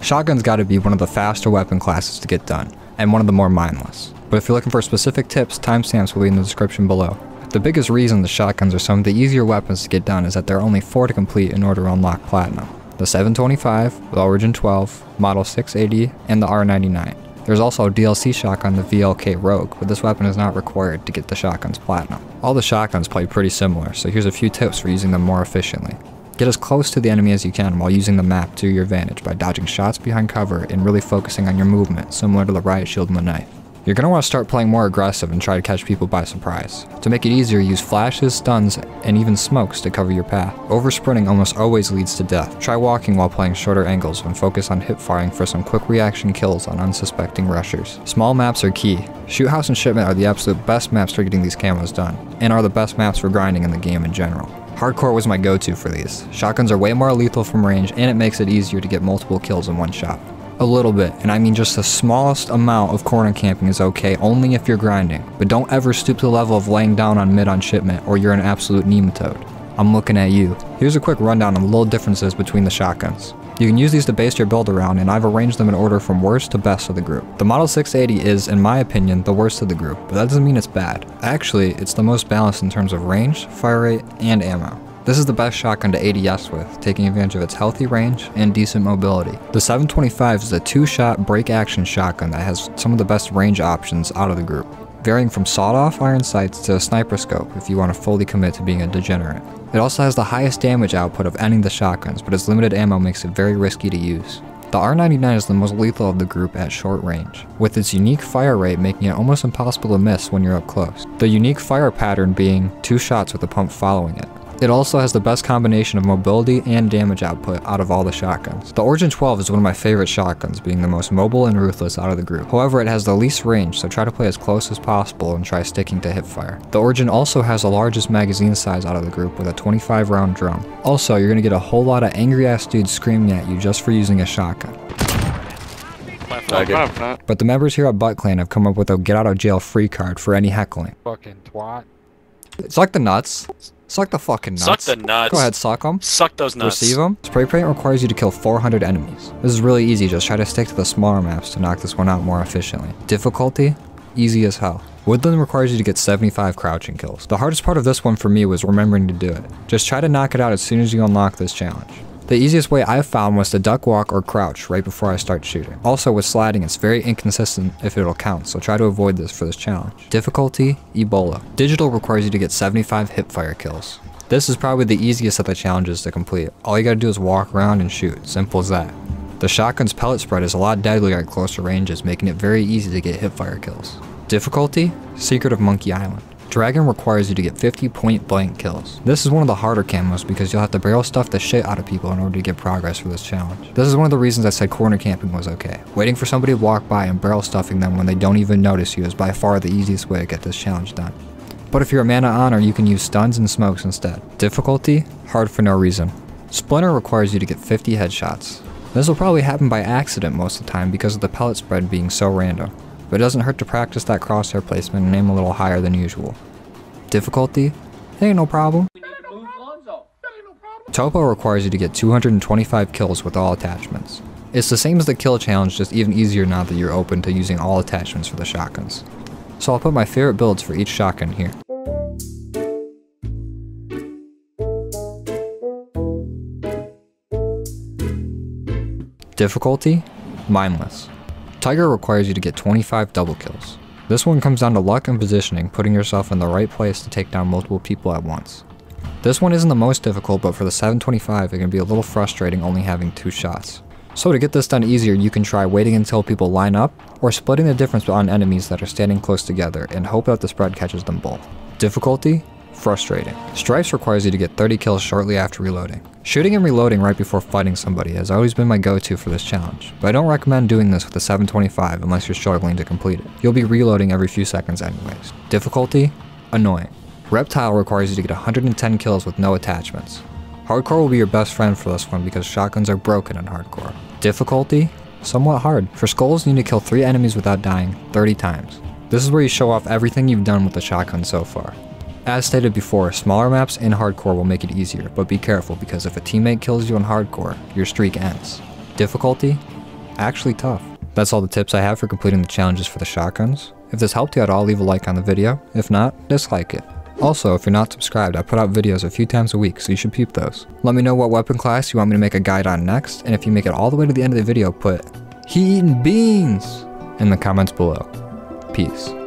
Shotgun's got to be one of the faster weapon classes to get done, and one of the more mindless. But if you're looking for specific tips, timestamps will be in the description below. The biggest reason the shotguns are some of the easier weapons to get done is that there are only 4 to complete in order to unlock Platinum. The 725, the Origin 12, Model 680, and the R99. There's also a DLC shotgun, the VLK Rogue, but this weapon is not required to get the shotgun's Platinum. All the shotguns play pretty similar, so here's a few tips for using them more efficiently. Get as close to the enemy as you can while using the map to your advantage by dodging shots behind cover and really focusing on your movement, similar to the riot shield and the knife. You're going to want to start playing more aggressive and try to catch people by surprise. To make it easier, use flashes, stuns, and even smokes to cover your path. Oversprinting almost always leads to death. Try walking while playing shorter angles and focus on hip firing for some quick reaction kills on unsuspecting rushers. Small maps are key. Shoothouse and Shipment are the absolute best maps for getting these camos done, and are the best maps for grinding in the game in general. Hardcore was my go-to for these. Shotguns are way more lethal from range, and it makes it easier to get multiple kills in one shot. A little bit, and I mean just the smallest amount of corner camping is okay only if you're grinding, but don't ever stoop to the level of laying down on mid on Shipment or you're an absolute nematode. I'm looking at you. Here's a quick rundown on the little differences between the shotguns. You can use these to base your build around, and I've arranged them in order from worst to best of the group. The Model 680 is, in my opinion, the worst of the group, but that doesn't mean it's bad. Actually, it's the most balanced in terms of range, fire rate, and ammo. This is the best shotgun to ADS with, taking advantage of its healthy range and decent mobility. The 725 is a two-shot break-action shotgun that has some of the best range options out of the group, varying from sawed-off iron sights to a sniper scope if you want to fully commit to being a degenerate. It also has the highest damage output of any of the shotguns, but its limited ammo makes it very risky to use. The R99 is the most lethal of the group at short range, with its unique fire rate making it almost impossible to miss when you're up close. The unique fire pattern being two shots with the pump following it. It also has the best combination of mobility and damage output out of all the shotguns. The Origin 12 is one of my favorite shotguns, being the most mobile and ruthless out of the group. However, it has the least range, so try to play as close as possible and try sticking to hipfire. The Origin also has the largest magazine size out of the group with a 25 round drum. Also, you're gonna get a whole lot of angry ass dudes screaming at you just for using a shotgun. But the members here at Butt Clan have come up with a get out of jail free card for any heckling. Fucking twat. Suck the nuts. Suck the fucking nuts. Suck the nuts. Go ahead, suck them. Suck those nuts. Receive them. Spray paint requires you to kill 400 enemies. This is really easy, just try to stick to the smaller maps to knock this one out more efficiently. Difficulty? Easy as hell. Woodland requires you to get 75 crouching kills. The hardest part of this one for me was remembering to do it. Just try to knock it out as soon as you unlock this challenge. The easiest way I've found was to duck walk or crouch right before I start shooting. Also with sliding, it's very inconsistent if it'll count, so try to avoid this for this challenge. Difficulty, Ebola. Digital requires you to get 75 hipfire kills. This is probably the easiest of the challenges to complete. All you gotta do is walk around and shoot, simple as that. The shotgun's pellet spread is a lot deadlier at closer ranges, making it very easy to get hipfire kills. Difficulty, Secret of Monkey Island. Dragon requires you to get 50 point blank kills. This is one of the harder camos because you'll have to barrel stuff the shit out of people in order to get progress for this challenge. This is one of the reasons I said corner camping was okay. Waiting for somebody to walk by and barrel stuffing them when they don't even notice you is by far the easiest way to get this challenge done. But if you're a man of honor, you can use stuns and smokes instead. Difficulty? Hard for no reason. Splinter requires you to get 50 headshots. This will probably happen by accident most of the time because of the pellet spread being so random, but it doesn't hurt to practice that crosshair placement and aim a little higher than usual. Difficulty? Ain't no problem. Topo requires you to get 225 kills with all attachments. It's the same as the kill challenge, just even easier now that you're open to using all attachments for the shotguns. So I'll put my favorite builds for each shotgun here. Difficulty? Mindless. Tiger requires you to get 25 double kills. This one comes down to luck and positioning, putting yourself in the right place to take down multiple people at once. This one isn't the most difficult, but for the 725 it can be a little frustrating only having 2 shots. So to get this done easier, you can try waiting until people line up, or splitting the difference on enemies that are standing close together and hope that the spread catches them both. Difficulty? Frustrating. Stripes requires you to get 30 kills shortly after reloading. Shooting and reloading right before fighting somebody has always been my go-to for this challenge, but I don't recommend doing this with the 725 unless you're struggling to complete it. You'll be reloading every few seconds anyways. Difficulty? Annoying. Reptile requires you to get 110 kills with no attachments. Hardcore will be your best friend for this one because shotguns are broken in hardcore. Difficulty? Somewhat hard. For skulls, you need to kill 3 enemies without dying 30 times. This is where you show off everything you've done with the shotgun so far. As stated before, smaller maps and hardcore will make it easier, but be careful because if a teammate kills you in hardcore, your streak ends. Difficulty? actually tough. That's all the tips I have for completing the challenges for the shotguns. If this helped you at all, leave a like on the video. If not, dislike it. Also, if you're not subscribed, I put out videos a few times a week, so you should peep those. Let me know what weapon class you want me to make a guide on next, and if you make it all the way to the end of the video, put "He eating beans" in the comments below. Peace.